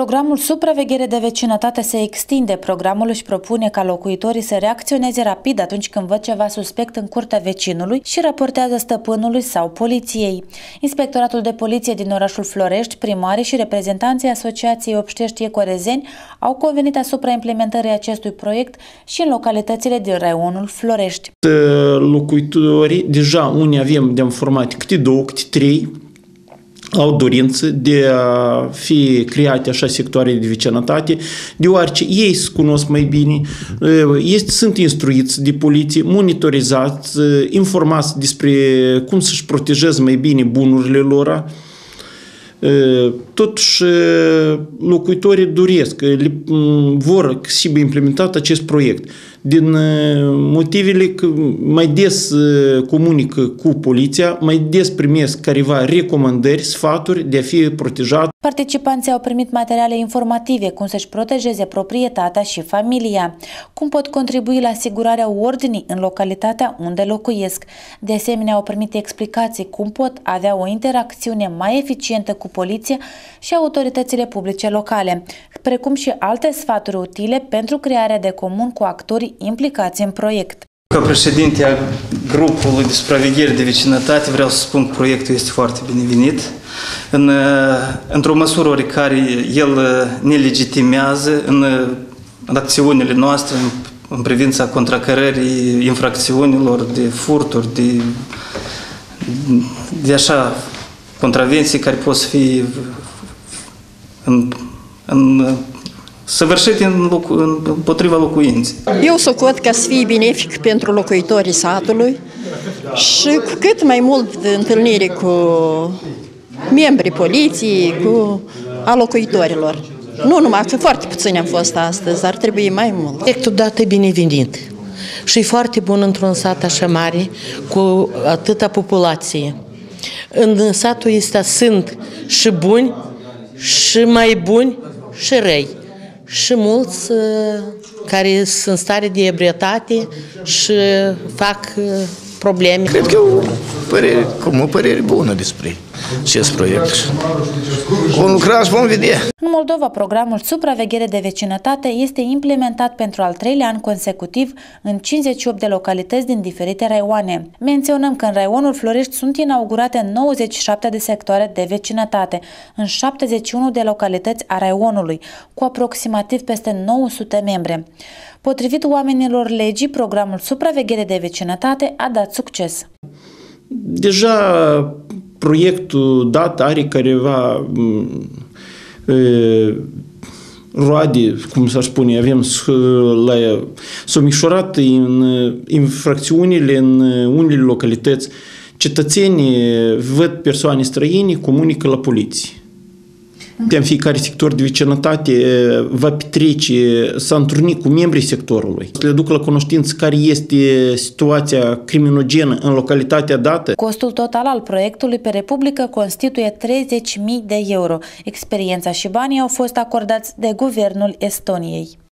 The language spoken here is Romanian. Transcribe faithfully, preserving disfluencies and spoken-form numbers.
Programul Supraveghere de Vecinătate se extinde. Programul își propune ca locuitorii să reacționeze rapid atunci când văd ceva suspect în curtea vecinului și raportează stăpânului sau poliției. Inspectoratul de poliție din orașul Florești, primarii și reprezentanții Asociației Obștești Ecorezeni au convenit asupra implementării acestui proiect și în localitățile din raionul Florești. Locuitorii, deja unii avem de informat câte două, câte trei, au dorință de a fi create așa sectoare de vecinătate, deoarece ei se cunosc mai bine, este, sunt instruiți de poliție, monitorizați, informați despre cum să-și protejeze mai bine bunurile lor. Totuși, locuitorii doresc, vor să fie implementat acest proiect. Din motivele că mai des comunică cu poliția, mai des primesc careva recomandări, sfaturi de a fi protejat. Participanții au primit materiale informative cum să-și protejeze proprietatea și familia, cum pot contribui la asigurarea ordinii în localitatea unde locuiesc. De asemenea, au primit explicații cum pot avea o interacțiune mai eficientă cu poliția și autoritățile publice locale, precum și alte sfaturi utile pentru crearea de comun cu actorii implicați în proiect. Ca președinte al grupului de supraveghere de vecinătate vreau să spun că proiectul este foarte binevenit. În, într-o măsură oricare el ne legitimează în, în acțiunile noastre în, în privința contracărării infracțiunilor de furturi, de, de așa contravenții care pot fi în, în săvârșit împotriva locuinței. Eu socot ca să fie benefic pentru locuitorii satului și cu cât mai mult de întâlnire cu membrii poliției, cu a locuitorilor. Nu numai, că foarte puțini am fost astăzi, ar trebui mai mult. Proiectul dat e binevenit și e foarte bun într-un sat așa mare, cu atâta populație. În satul ăsta sunt și buni, și mai buni, și răi. Și mulți care sunt în stare de ebrietate și fac probleme. Cred că o părere, cum o părere bună despre acest proiect. Vom lucra și vom vedea. În Moldova, programul Supraveghere de Vecinătate este implementat pentru al treilea an consecutiv în cincizeci și opt de localități din diferite raioane. Menționăm că în raionul Florești sunt inaugurate nouăzeci și șapte de sectoare de vecinătate, în șaptezeci și unu de localități a raionului, cu aproximativ peste nouă sute membre. Potrivit oamenilor legii, programul Supraveghere de Vecinătate a dat succes. Deja proiectul dat are careva roade, cum s-ar spune, avem s-au micșorat în infracțiunile în unele localități. Cetățenii văd persoane străine, comunică la poliție. Pe fiecare sector de vecinătate va petrece, s-a întâlnit cu membrii sectorului. Le duc la cunoștință care este situația criminogenă în localitatea dată. Costul total al proiectului pe Republică constituie treizeci de mii de euro. Experiența și banii au fost acordați de Guvernul Estoniei.